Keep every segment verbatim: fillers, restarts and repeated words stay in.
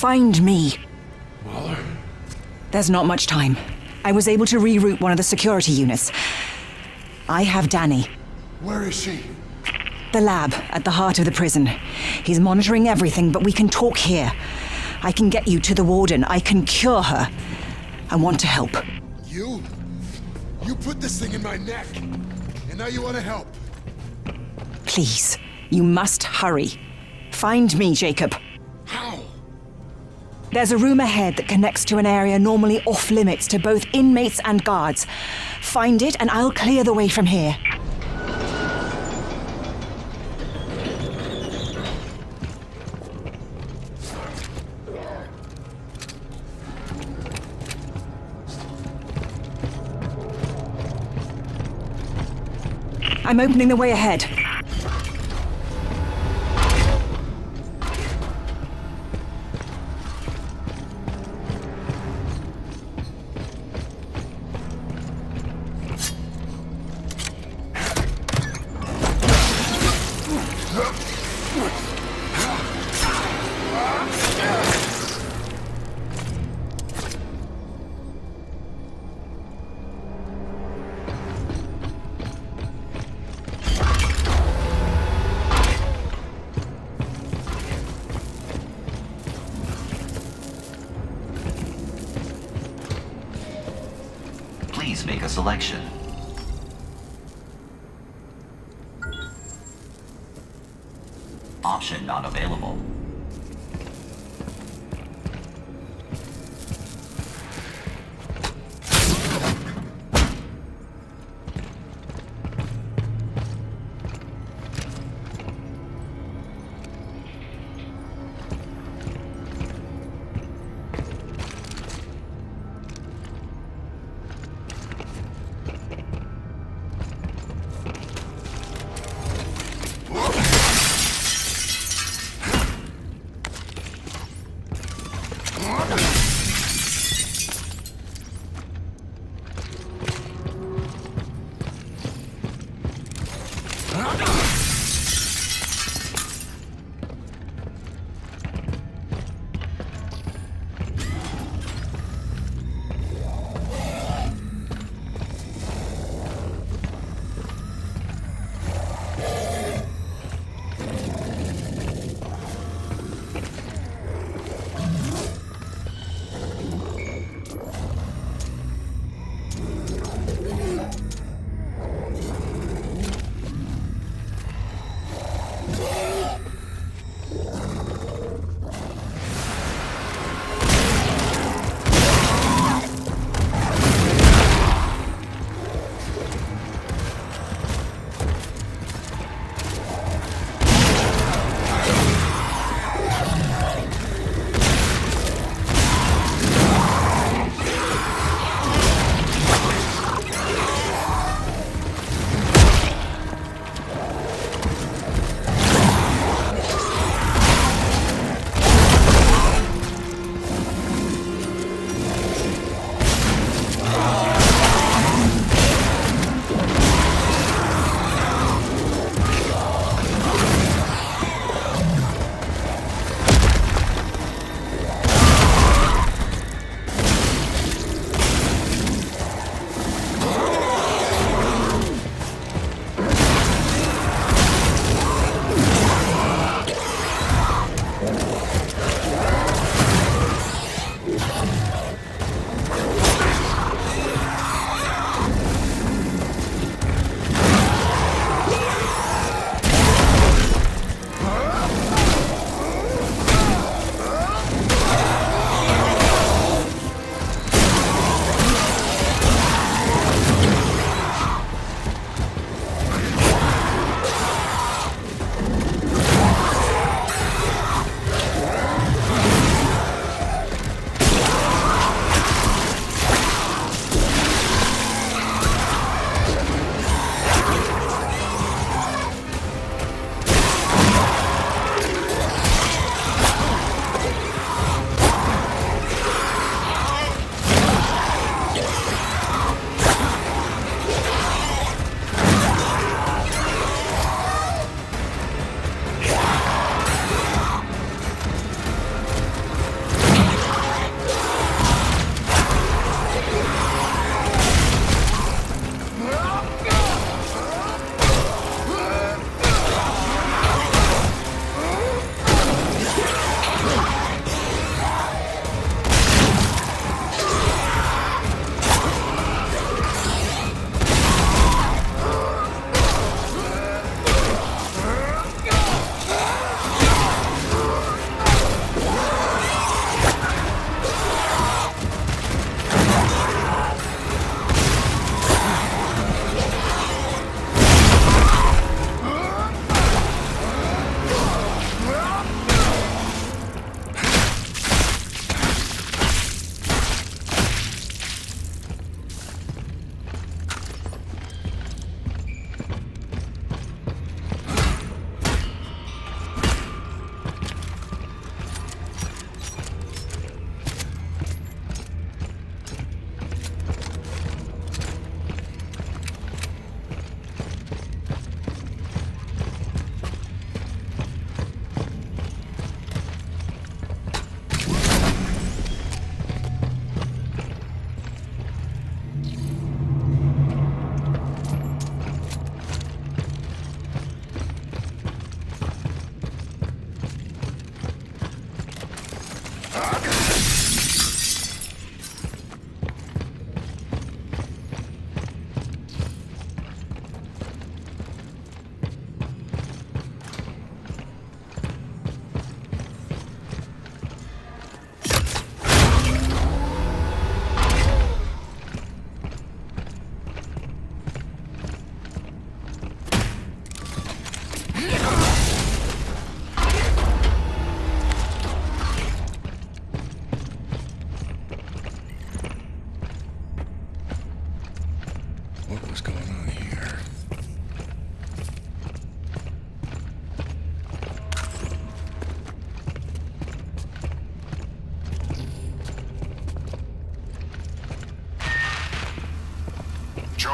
find me. Waller? There's not much time. I was able to reroute one of the security units. I have Danny. Where is she? The lab, at the heart of the prison. He's monitoring everything, but we can talk here. I can get you to the warden. I can cure her. I want to help. You? You put this thing in my neck, and now you want to help? Please, you must hurry. Find me, Jacob. How? There's a room ahead that connects to an area normally off-limits to both inmates and guards. Find it, and I'll clear the way from here. I'm opening the way ahead. Please make a selection. Option not available.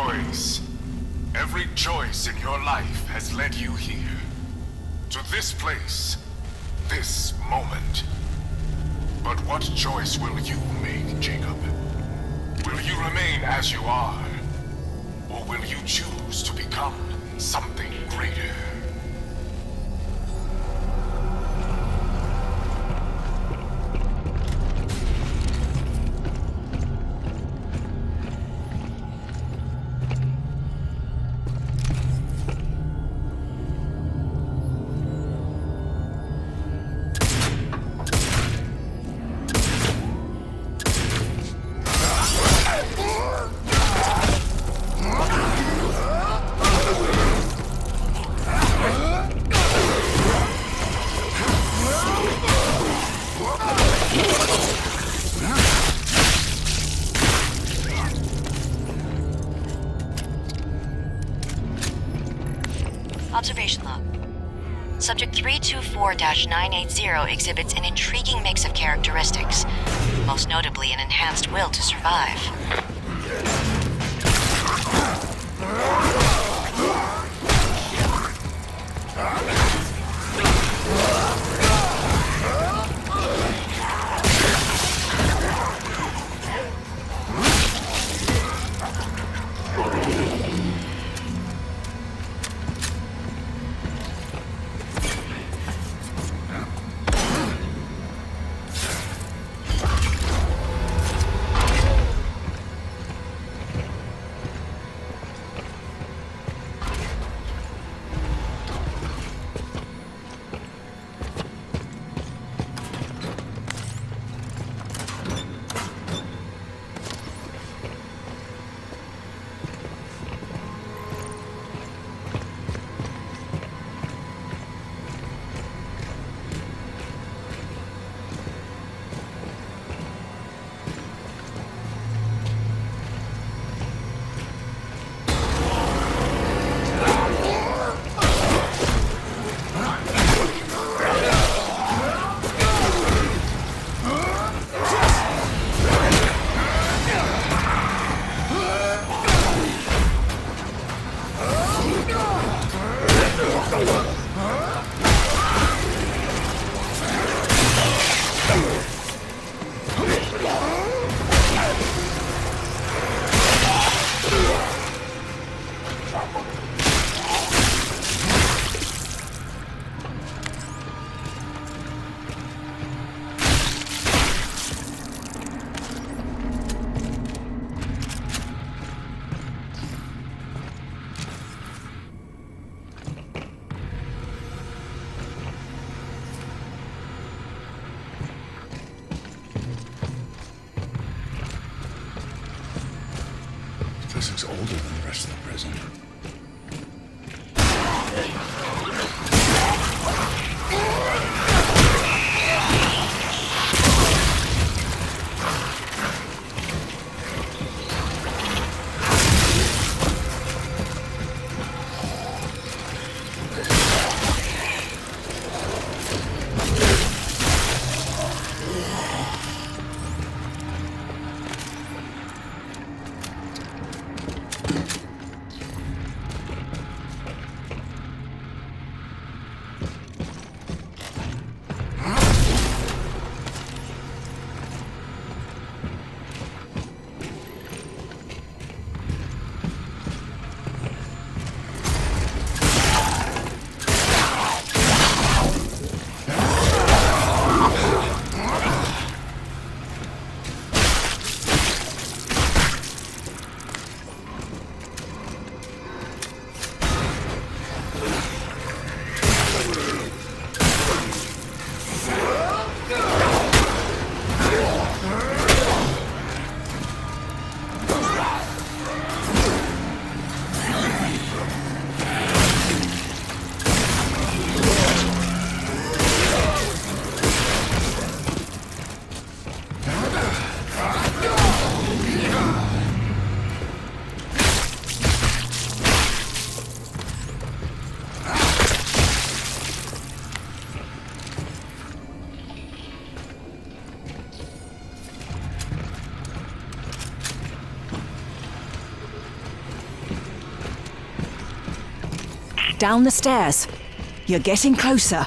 choice. Every choice in your life has led you here. To this place. This moment. But what choice will you make, Jacob? Will you remain as you are? Or will you choose to become something greater? Observation log. Subject three two four dash nine eight zero exhibits an intriguing mix of characteristics, most notably an enhanced will to survive. down the stairs. You're getting closer.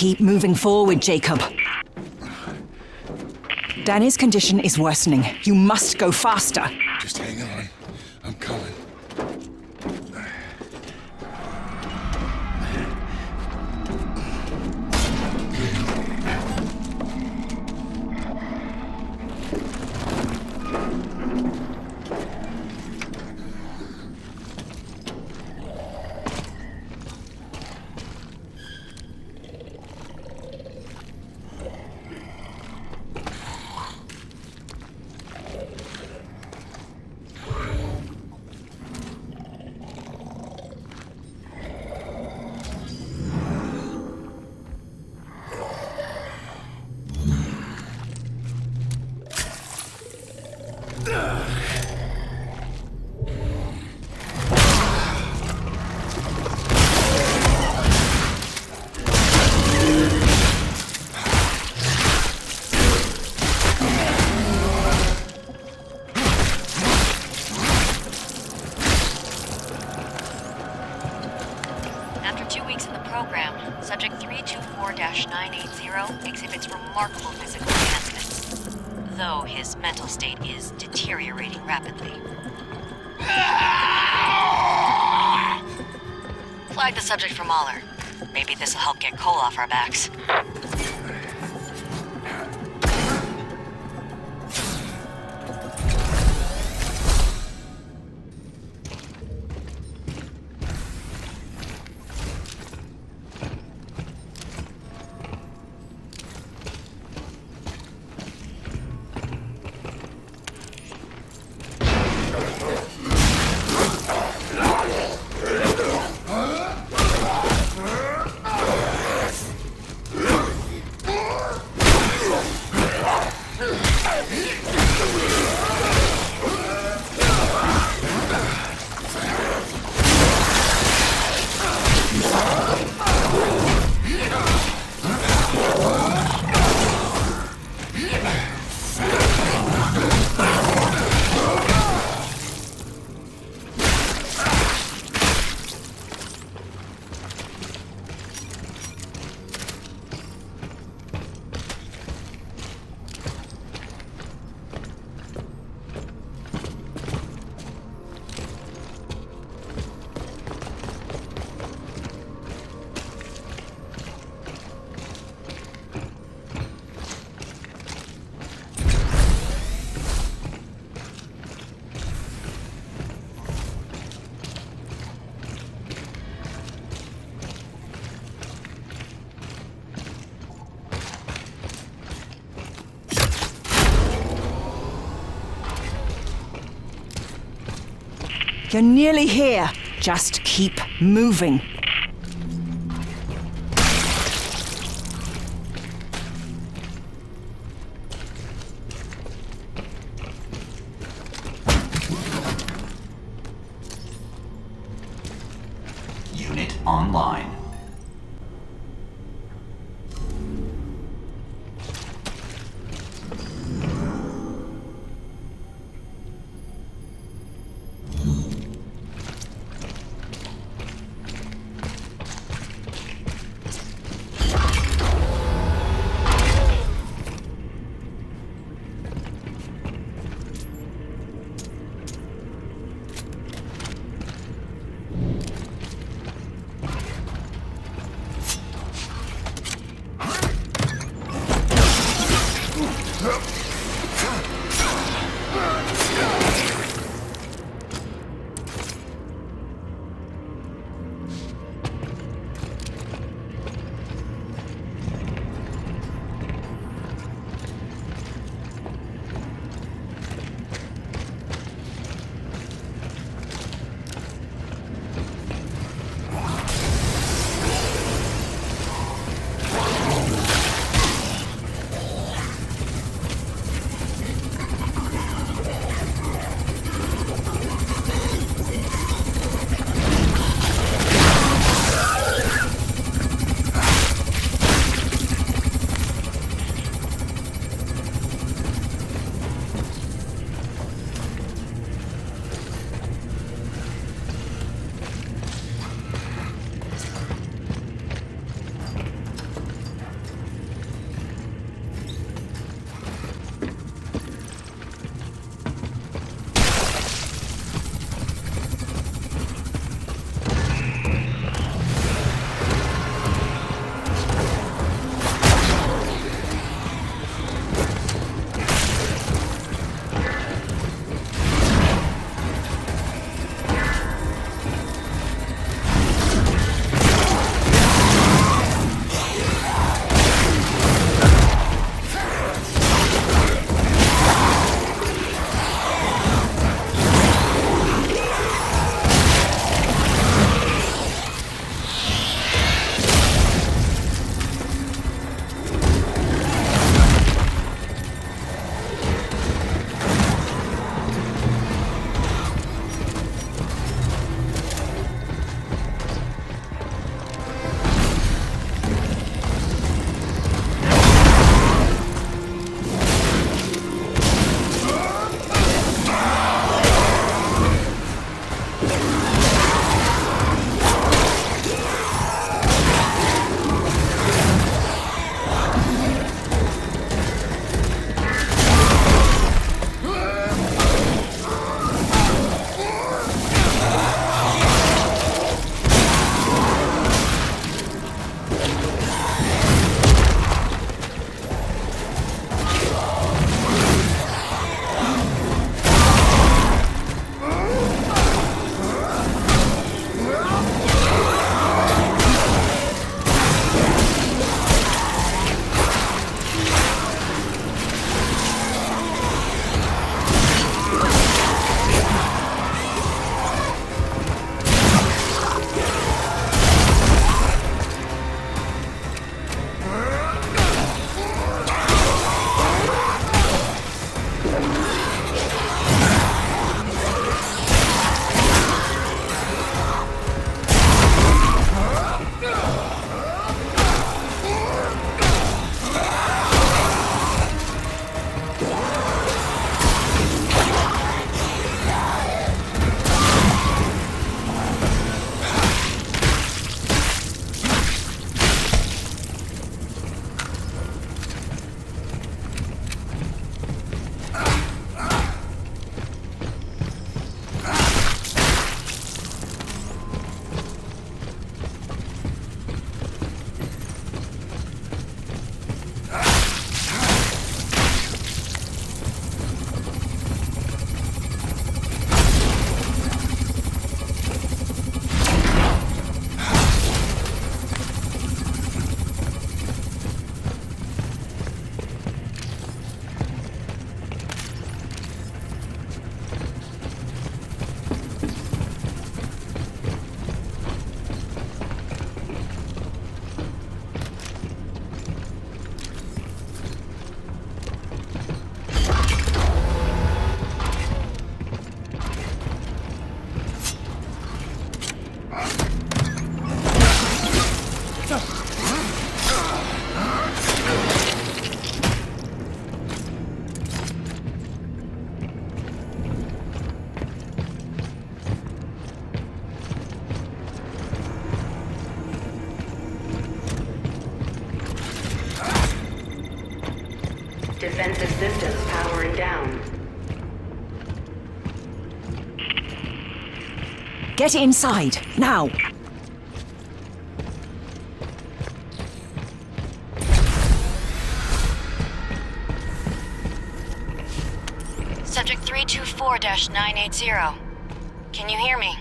Keep moving forward, Jacob. Danny's condition is worsening. You must go faster. Just hang on. I'm coming. The subject for Mahler. Maybe this will help get Cole off our backs. You're nearly here. Just keep moving. Unit online. Systems powering down. Get inside, now! Subject three two four nine eight zero. Can you hear me?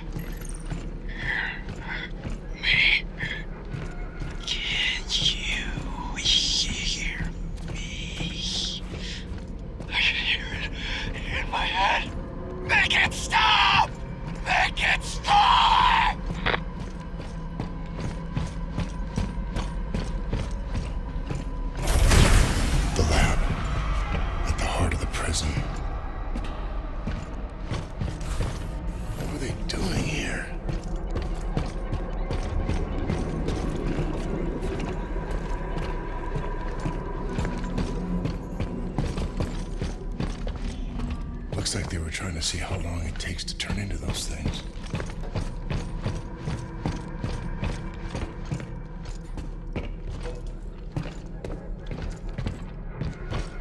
See how long it takes to turn into those things.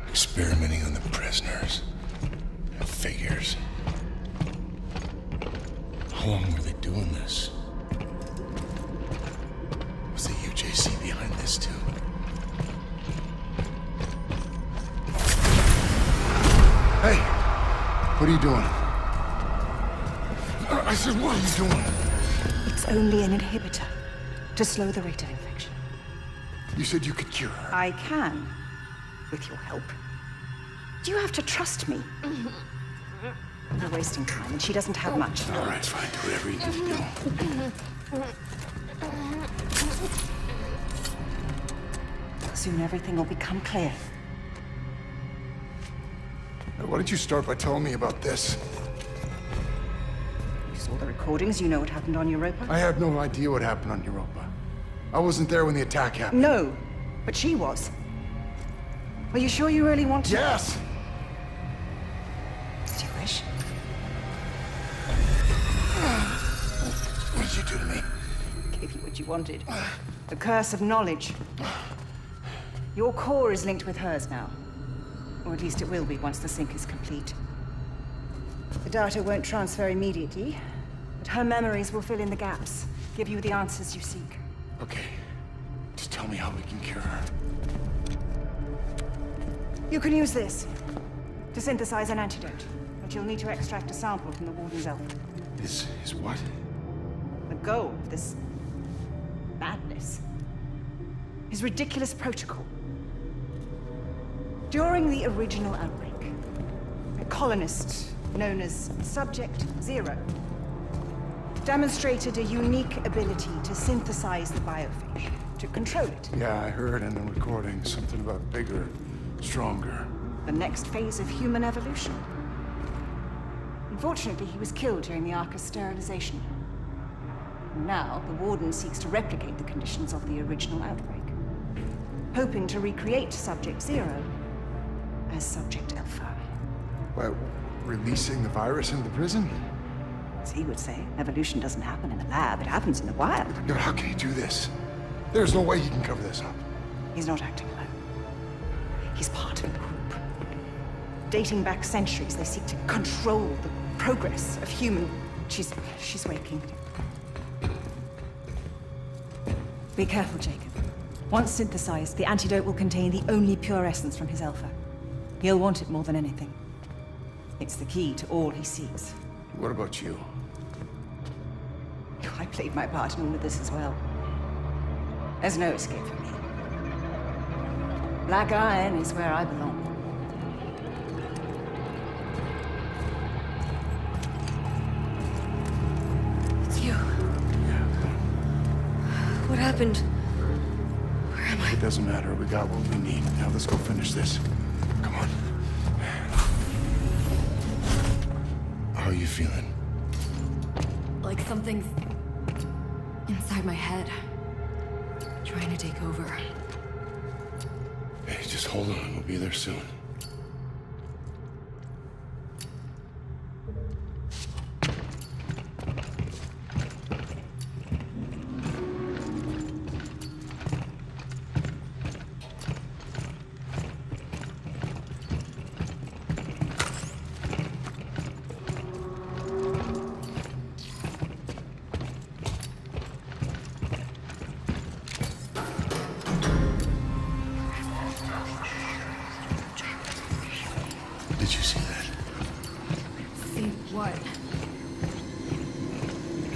Experimenting on the prisoners. Figures. How long were they doing this? Was the U J C behind this too? Hey! What are you doing? I said, what are you doing? It's only an inhibitor to slow the rate of infection. You said you could cure her. I can, with your help. Do you have to trust me? You're wasting time, and she doesn't have much. All right, fine. Do whatever you need to do. Soon everything will become clear. Now, why did you start by telling me about this? The recordings, you know what happened on Europa? I have no idea what happened on Europa. I wasn't there when the attack happened. No, but she was. Are you sure you really want to? Yes! Did you wish? What did you do to me? Gave you what you wanted. The curse of knowledge. Your core is linked with hers now. Or at least it will be once the sync is complete. The data won't transfer immediately. Her memories will fill in the gaps, give you the answers you seek. Okay. Just tell me how we can cure her. You can use this to synthesize an antidote, but you'll need to extract a sample from the Warden's elf. This is what? The goal of this madness. His ridiculous protocol. During the original outbreak, a colonist known as Subject Zero demonstrated a unique ability to synthesize the biofish, to control it. Yeah, I heard in the recording something about bigger, stronger. The next phase of human evolution. Unfortunately, he was killed during the Arc's sterilization. Now, the Warden seeks to replicate the conditions of the original outbreak, hoping to recreate Subject Zero as Subject Alpha. By releasing the virus into the prison? As he would say, evolution doesn't happen in the lab, it happens in the wild. God, how can he do this? There's no way he can cover this up. He's not acting alone. He's part of a group. Dating back centuries, they seek to control the progress of human... She's... she's waking. Be careful, Jacob. Once synthesized, the antidote will contain the only pure essence from his alpha. He'll want it more than anything. It's the key to all he seeks. What about you? I played my part in all of this as well. There's no escape for me. Black Iron is where I belong. It's you. Yeah. What happened? Where am I? It doesn't matter. We got what we need. Now let's go finish this. Come on. How are you feeling? Like something's inside my head, trying to take over. Hey, just hold on. We'll be there soon. What?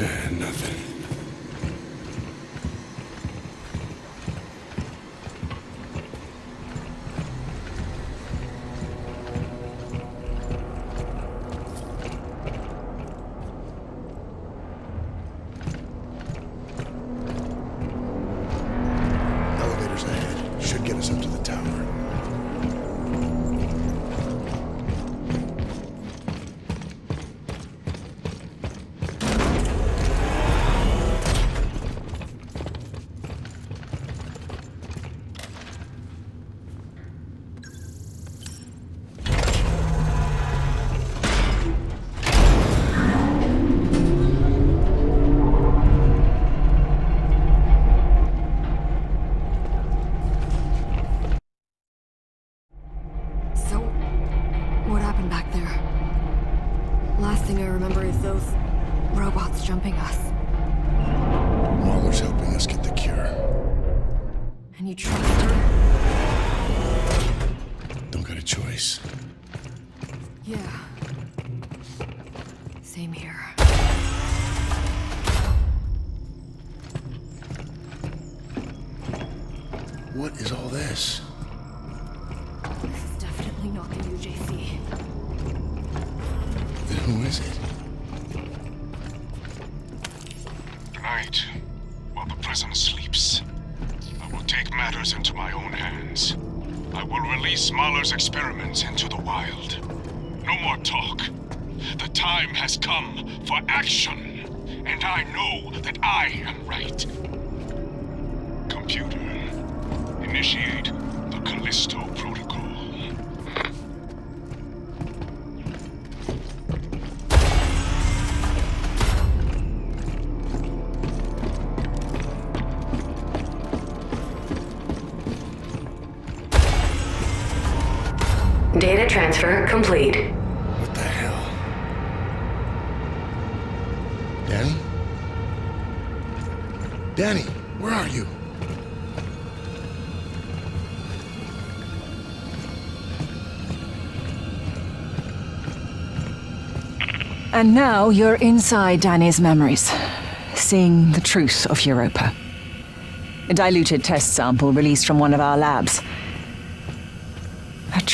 Eh, nothing. Data transfer complete. What the hell? Danny? Danny, where are you? And now you're inside Danny's memories, seeing the truth of Europa. A diluted test sample released from one of our labs.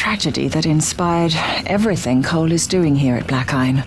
Tragedy that inspired everything Cole is doing here at Black Iron.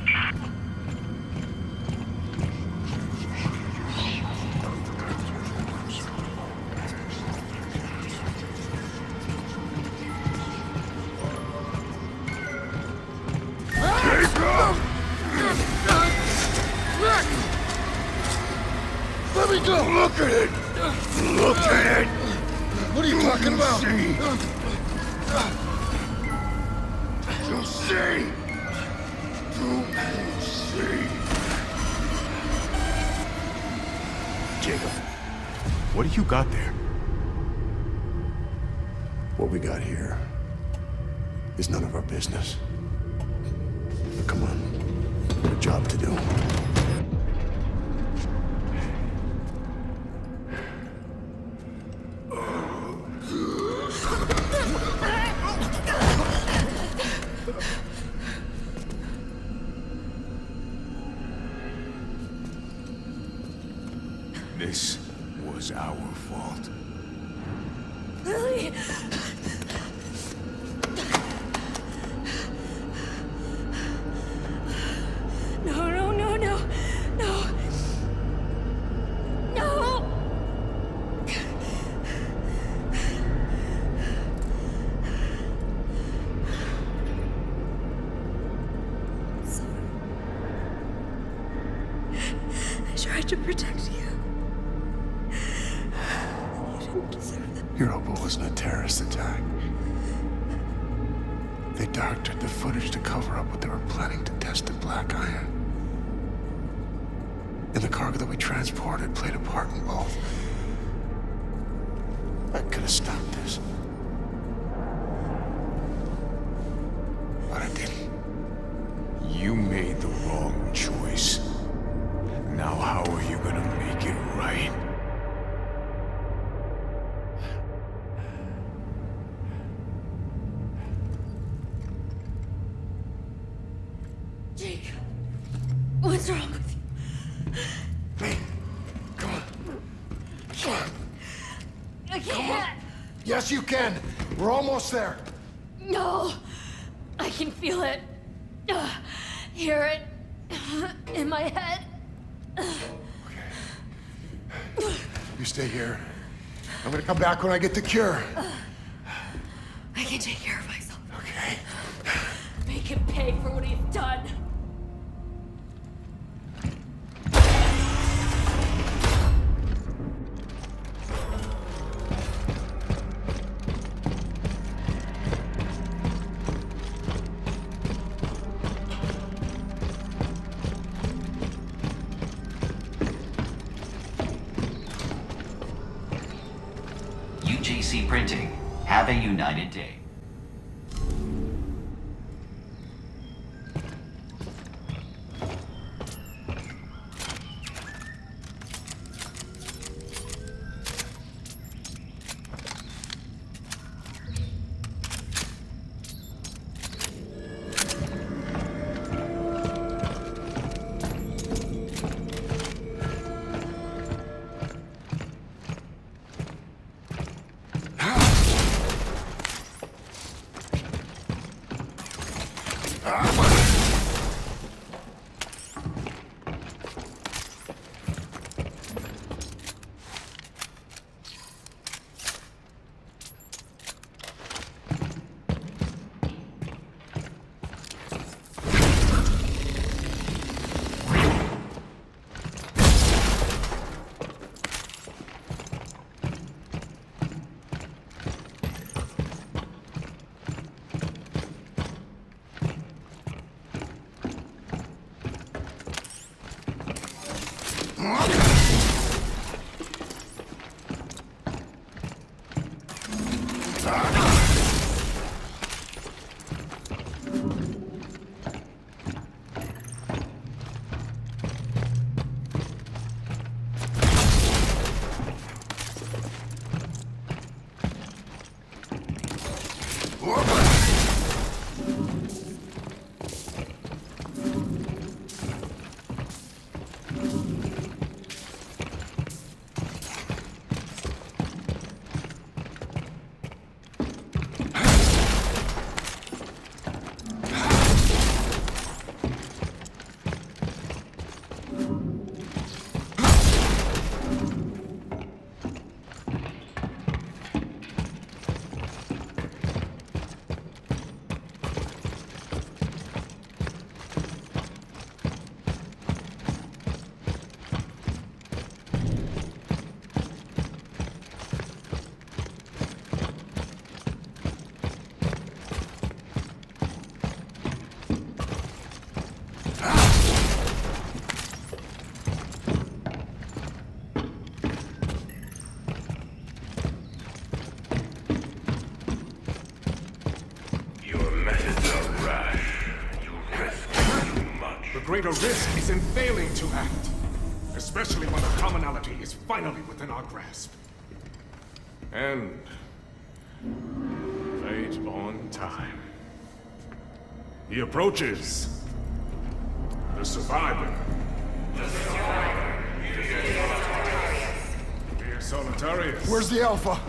What's wrong with you? Me. Come on. Come on. I can't. Come on. Yes, you can. We're almost there. No. I can feel it. Uh, hear it. In my head. Okay. You stay here. I'm gonna come back when I get the cure. I can take care of myself. Okay. Make him pay for what he's done. Printing. Have a united day. The greater risk is in failing to act, especially when the commonality is finally within our grasp. And right on time. He approaches. The survivor. The survivor. Dear Solitarius. Where's the Alpha?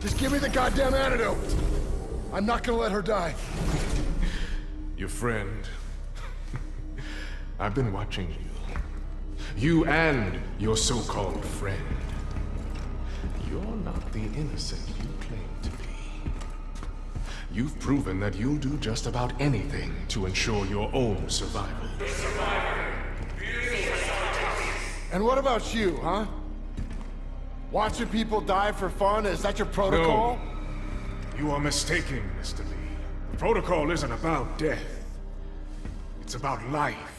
Just give me the goddamn antidote. I'm not gonna let her die. Your friend. I've been watching you. You and your so-called friend. You're not the innocent you claim to be. You've proven that you'll do just about anything to ensure your own survival. The survivor. And what about you, huh? Watching people die for fun? Is that your protocol? No. You are mistaken, Mister Lee. The protocol isn't about death. It's about life.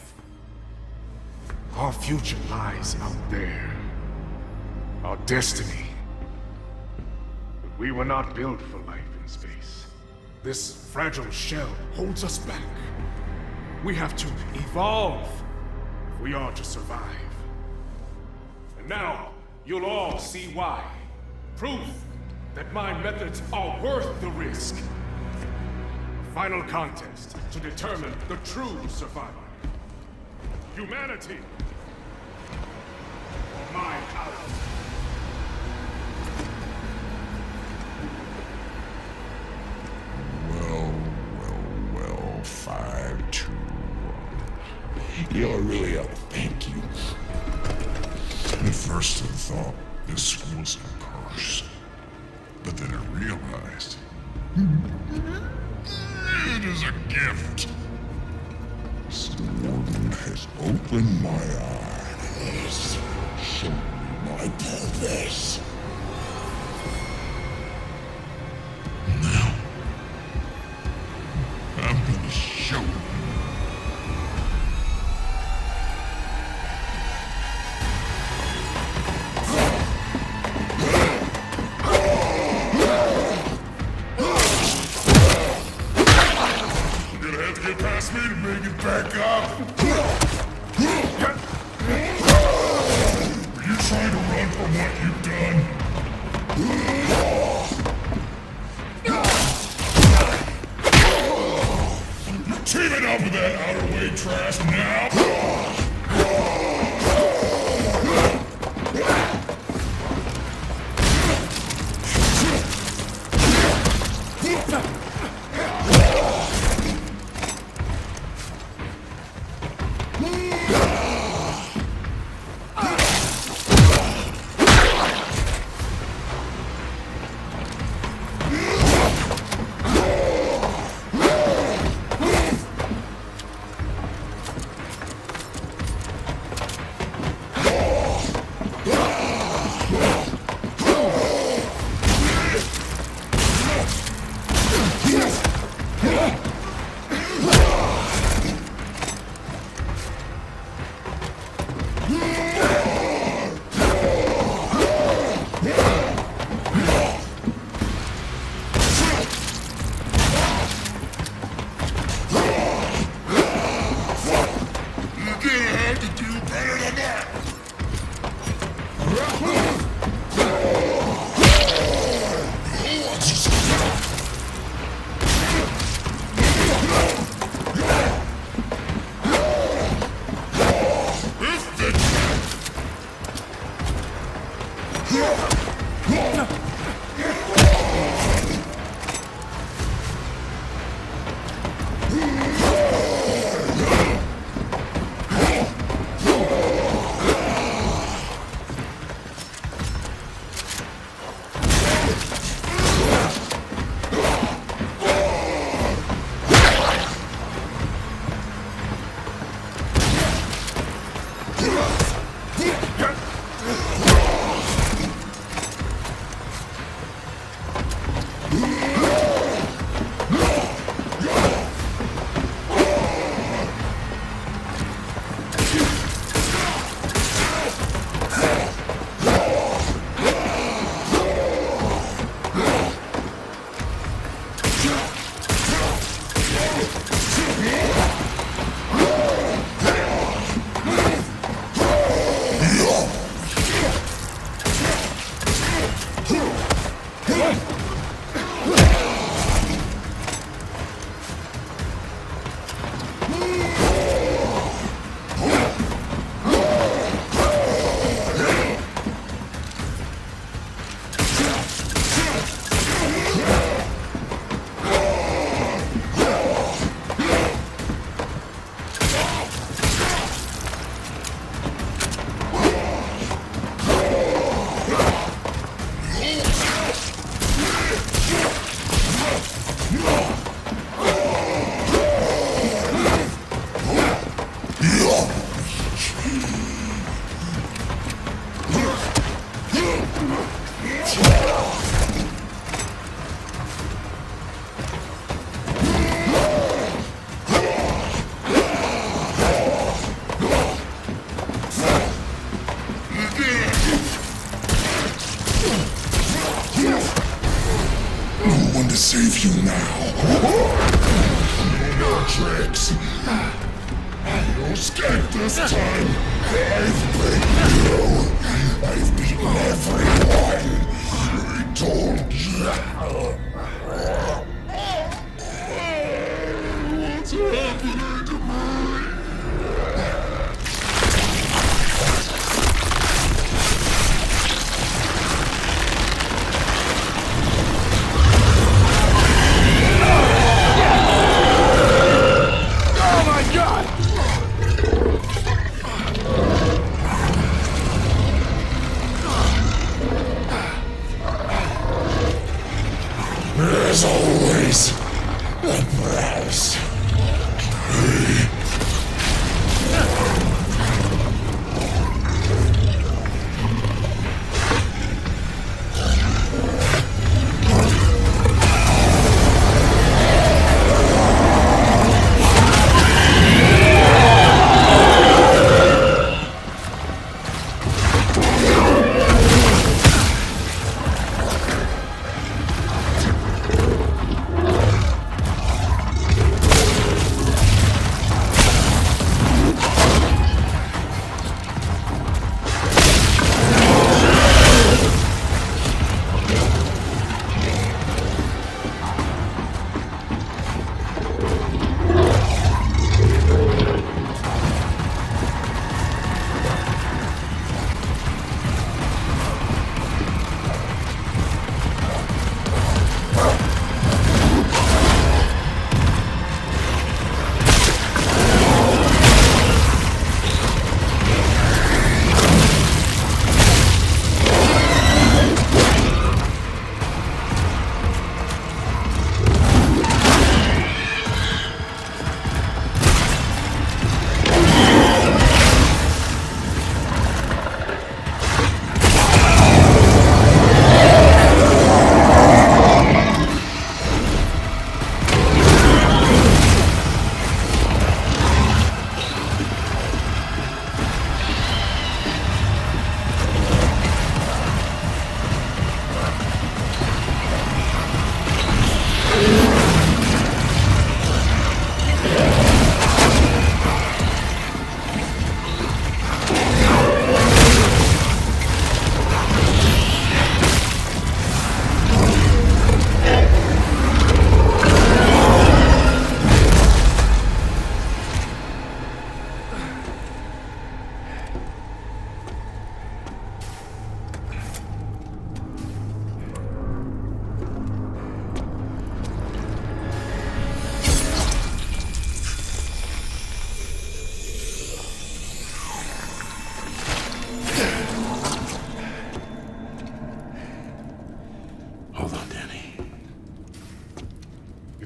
Our future lies out there. Our destiny. But we were not built for life in space. This fragile shell holds us back. We have to evolve if we are to survive. And now, you'll all see why. Proof that my methods are worth the risk. A final contest to determine the true survivor. humanity. For my power. five, two, one. You're really up, thank you. At first I thought this was a curse, but then I realized it is a gift. The warden has opened my eyes, shown me my purpose.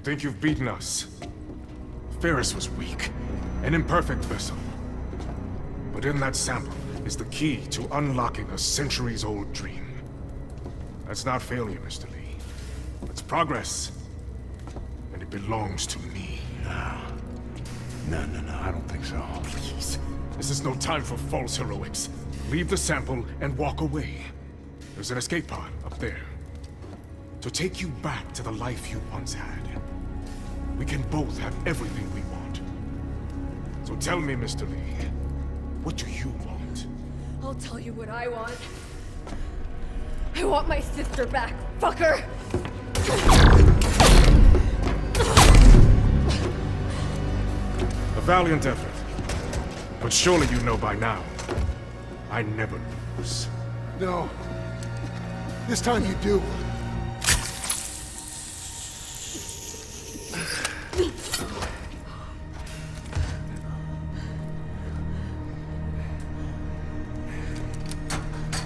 think you've beaten us? Ferris was weak, an imperfect vessel. But in that sample is the key to unlocking a centuries-old dream. That's not failure, Mister Lee. It's progress. And it belongs to me. No. No, no, no, I don't think so. Please. This is no time for false heroics. Leave the sample and walk away. There's an escape pod up there. To take you back to the life you once had. We can both have everything we want. So tell me, Mister Lee, what do you want? I'll tell you what I want. I want my sister back, fucker! A valiant effort. But surely you know by now, I never lose. No. This time you do.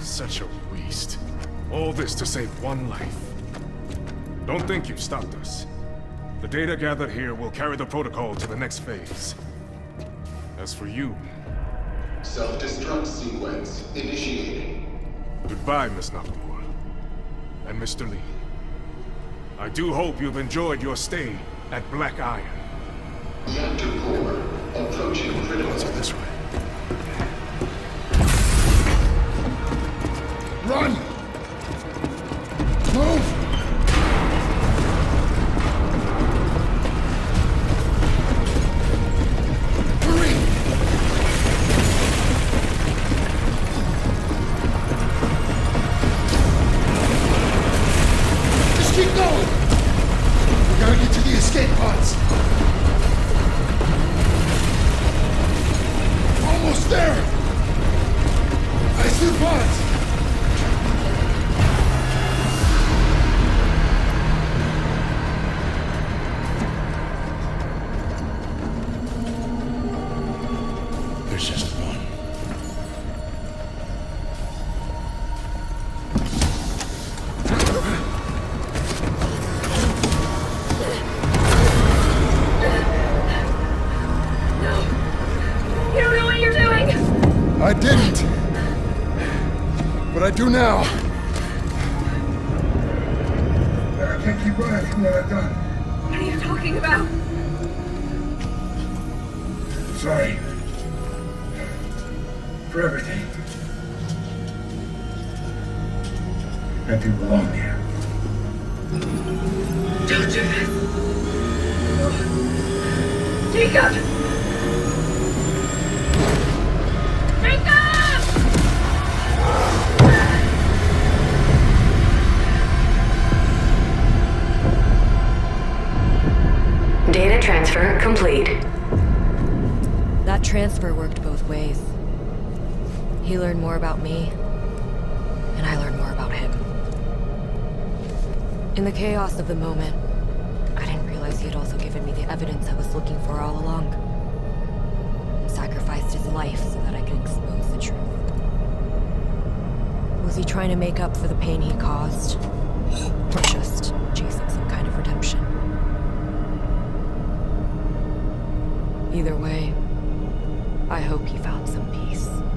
Such a waste. All this to save one life. Don't think you've stopped us. The data gathered here will carry the protocol to the next phase. As for you... Self-destruct sequence initiated. Goodbye, Miss Nakamura. And Mister Lee. I do hope you've enjoyed your stay at Black Iron. Reactor core approaching critical. Let's go this way. Run! Move! Do now. I can't keep running from what I've done. What are you talking about? Sorry. For everything. I do belong here. Don't do this. Oh. Jacob! Data transfer complete. That transfer worked both ways. He learned more about me, and I learned more about him. In the chaos of the moment, I didn't realize he had also given me the evidence I was looking for all along. And sacrificed his life so that I could expose the truth. Was he trying to make up for the pain he caused? Or just chasing some kind of redemption? Either way, I hope he found some peace.